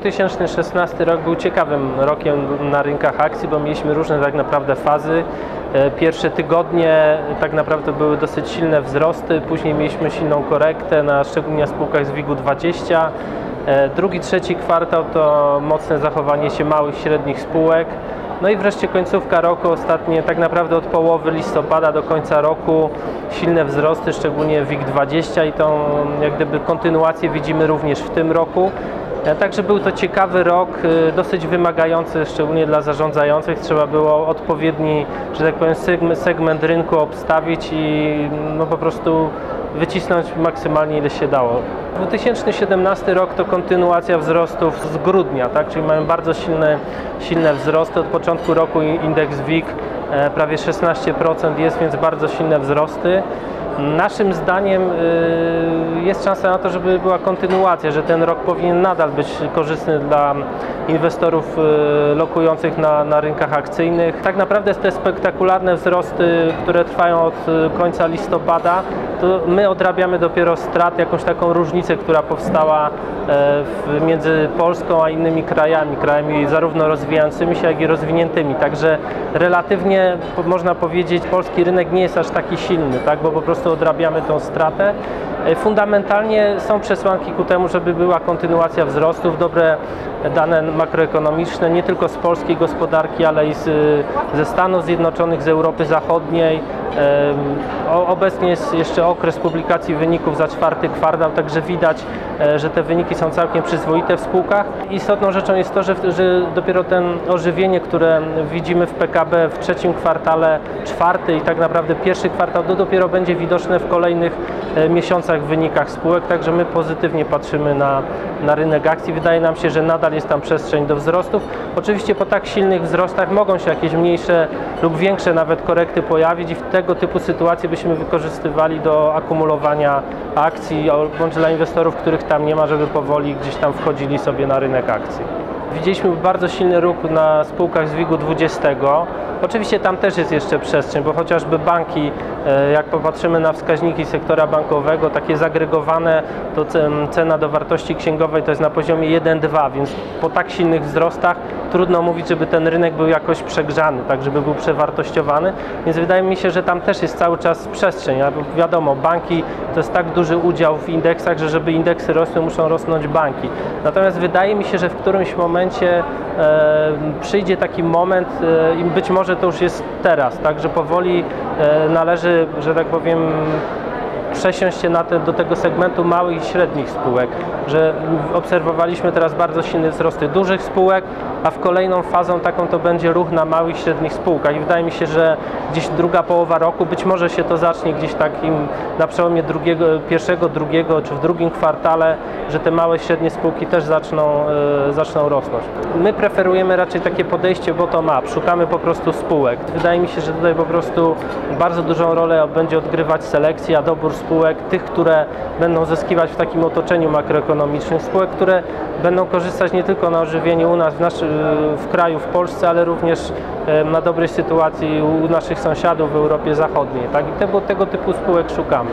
2016 rok był ciekawym rokiem na rynkach akcji, bo mieliśmy różne tak naprawdę fazy. Pierwsze tygodnie tak naprawdę były dosyć silne wzrosty, później mieliśmy silną korektę, szczególnie na spółkach z WIG-20. Drugi, trzeci kwartał to mocne zachowanie się małych, średnich spółek. No i wreszcie końcówka roku, ostatnie tak naprawdę od połowy listopada do końca roku silne wzrosty, szczególnie WIG-20, i tą jak gdyby kontynuację widzimy również w tym roku. Także był to ciekawy rok, dosyć wymagający, szczególnie dla zarządzających. Trzeba było odpowiedni, że tak powiem, segment rynku obstawić i no po prostu wycisnąć maksymalnie ile się dało. 2017 rok to kontynuacja wzrostów z grudnia, tak? Czyli mamy bardzo silne wzrosty. Od początku roku indeks WIG prawie 16% jest, więc bardzo silne wzrosty. Naszym zdaniem jest szansa na to, żeby była kontynuacja, że ten rok powinien nadal być korzystny dla inwestorów lokujących na rynkach akcyjnych. Tak naprawdę te spektakularne wzrosty, które trwają od końca listopada, to my odrabiamy dopiero straty, jakąś taką różnicę, która powstała między Polską a innymi krajami zarówno rozwijającymi się, jak i rozwiniętymi. Także relatywnie można powiedzieć, polski rynek nie jest aż taki silny, tak? Bo po prostu odrabiamy tą stratę. Fundamentalnie są przesłanki ku temu, żeby była kontynuacja wzrostów, dobre dane makroekonomiczne, nie tylko z polskiej gospodarki, ale i ze Stanów Zjednoczonych, z Europy Zachodniej. Obecnie jest jeszcze okres publikacji wyników za czwarty kwartał, także widać, że te wyniki są całkiem przyzwoite w spółkach. Istotną rzeczą jest to, że dopiero ten ożywienie, które widzimy w PKB w trzecim kwartale, czwarty i tak naprawdę pierwszy kwartał, to dopiero będzie widoczne w kolejnych miesiącach w wynikach spółek, także my pozytywnie patrzymy na rynek akcji. Wydaje nam się, że nadal jest tam przestrzeń do wzrostów. Oczywiście po tak silnych wzrostach mogą się jakieś mniejsze lub większe nawet korekty pojawić i w tego typu sytuacje byśmy wykorzystywali do akumulowania akcji, bądź dla inwestorów, których tam nie ma, żeby powoli gdzieś tam wchodzili sobie na rynek akcji. Widzieliśmy bardzo silny ruch na spółkach z WIG-20. Oczywiście tam też jest jeszcze przestrzeń, bo chociażby banki, jak popatrzymy na wskaźniki sektora bankowego, takie zagregowane, to cena do wartości księgowej to jest na poziomie 1,2, więc po tak silnych wzrostach trudno mówić, żeby ten rynek był jakoś przegrzany, tak żeby był przewartościowany, więc wydaje mi się, że tam też jest cały czas przestrzeń, a wiadomo, banki to jest tak duży udział w indeksach, że żeby indeksy rosły, muszą rosnąć banki. Natomiast wydaje mi się, że w którymś momencie przyjdzie taki moment i być może to już jest teraz, także powoli należy, że tak powiem, przesiąść się do tego segmentu małych i średnich spółek, że obserwowaliśmy teraz bardzo silne wzrosty dużych spółek, a w kolejną fazą taką to będzie ruch na małych i średnich spółkach i wydaje mi się, że gdzieś druga połowa roku, być może się to zacznie gdzieś takim na przełomie pierwszego, drugiego czy w drugim kwartale, że te małe i średnie spółki też zaczną rosnąć. My preferujemy raczej takie podejście bottom-up, szukamy po prostu spółek. Wydaje mi się, że tutaj po prostu bardzo dużą rolę będzie odgrywać selekcja, dobór spółek, tych, które będą zyskiwać w takim otoczeniu makroekonomicznym, spółek, które będą korzystać nie tylko na ożywieniu u nas w kraju, w Polsce, ale również na dobrej sytuacji u naszych sąsiadów w Europie Zachodniej. Tak? I tego typu spółek szukamy.